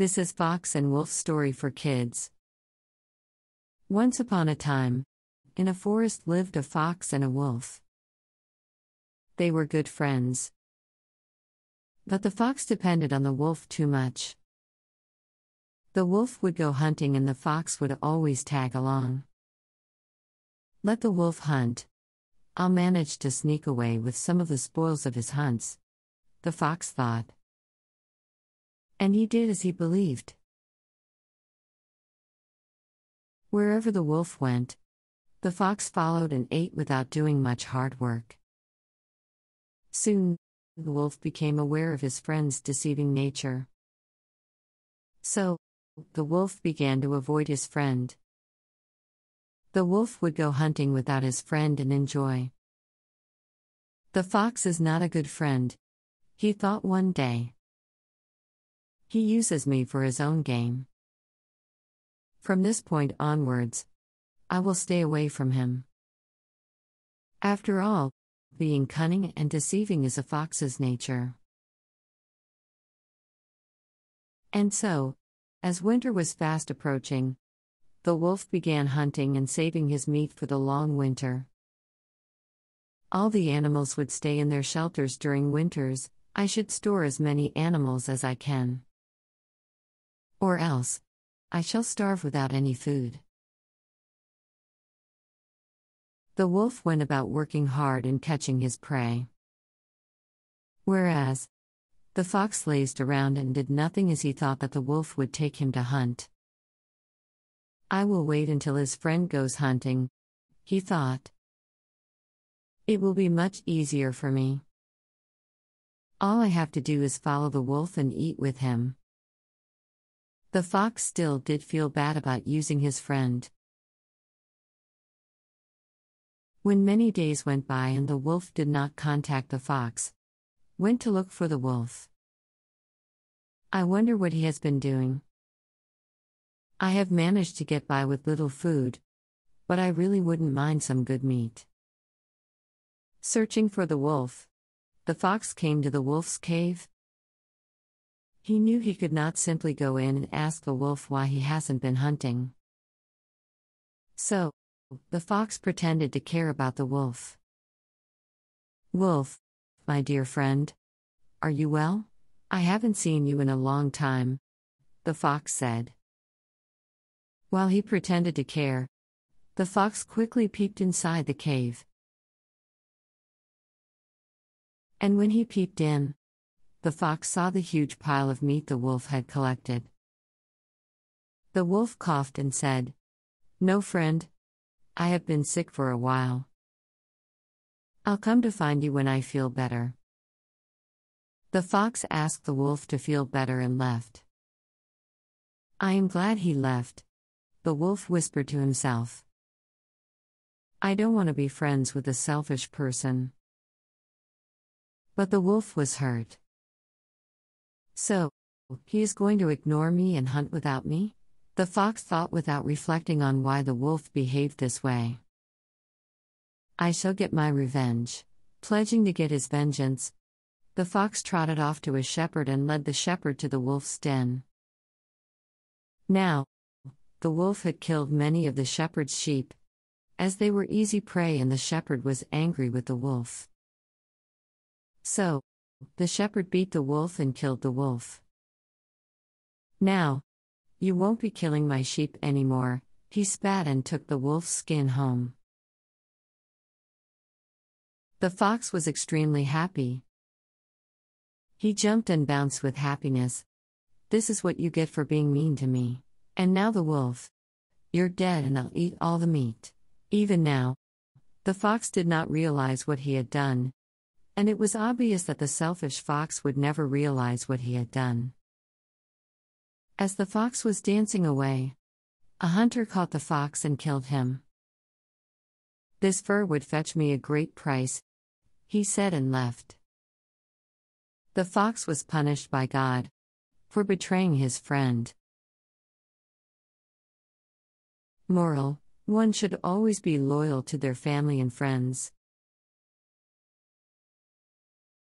This is Fox and Wolf's Story for Kids. Once upon a time, in a forest lived a fox and a wolf. They were good friends. But the fox depended on the wolf too much. The wolf would go hunting and the fox would always tag along. "Let the wolf hunt. I'll manage to sneak away with some of the spoils of his hunts," the fox thought. And he did as he believed. Wherever the wolf went, the fox followed and ate without doing much hard work. Soon, the wolf became aware of his friend's deceiving nature. So, the wolf began to avoid his friend. The wolf would go hunting without his friend and enjoy. "The fox is not a good friend," he thought one day. "He uses me for his own game. From this point onwards, I will stay away from him. After all, being cunning and deceiving is a fox's nature." And so, as winter was fast approaching, the wolf began hunting and saving his meat for the long winter. "All the animals would stay in their shelters during winters. I should store as many animals as I can. Or else, I shall starve without any food." The wolf went about working hard and catching his prey, whereas the fox lazed around and did nothing, as he thought that the wolf would take him to hunt. "I will wait until his friend goes hunting," he thought. "It will be much easier for me. All I have to do is follow the wolf and eat with him." The fox still did feel bad about using his friend. When many days went by and the wolf did not contact, the fox went to look for the wolf. "I wonder what he has been doing. I have managed to get by with little food, but I really wouldn't mind some good meat." Searching for the wolf, the fox came to the wolf's cave. He knew he could not simply go in and ask the wolf why he hasn't been hunting. So, the fox pretended to care about the wolf. "Wolf, my dear friend, are you well? I haven't seen you in a long time," the fox said. While he pretended to care, the fox quickly peeped inside the cave. And when he peeped in, the fox saw the huge pile of meat the wolf had collected. The wolf coughed and said, "No, friend. I have been sick for a while. I'll come to find you when I feel better." The fox asked the wolf to feel better and left. "I am glad he left," the wolf whispered to himself. "I don't want to be friends with a selfish person." But the wolf was hurt. "So, he is going to ignore me and hunt without me?" the fox thought, without reflecting on why the wolf behaved this way. "I shall get my revenge." Pledging to get his vengeance, the fox trotted off to a shepherd and led the shepherd to the wolf's den. Now, the wolf had killed many of the shepherd's sheep, as they were easy prey, and the shepherd was angry with the wolf. So, the shepherd beat the wolf and killed the wolf. "Now, you won't be killing my sheep anymore," he spat and took the wolf's skin home. The fox was extremely happy. He jumped and bounced with happiness. "This is what you get for being mean to me. And now the wolf, you're dead, and I'll eat all the meat." Even now, the fox did not realize what he had done. And it was obvious that the selfish fox would never realize what he had done. As the fox was dancing away, a hunter caught the fox and killed him. "This fur would fetch me a great price," he said, and left. The fox was punished by God for betraying his friend. Moral: one should always be loyal to their family and friends.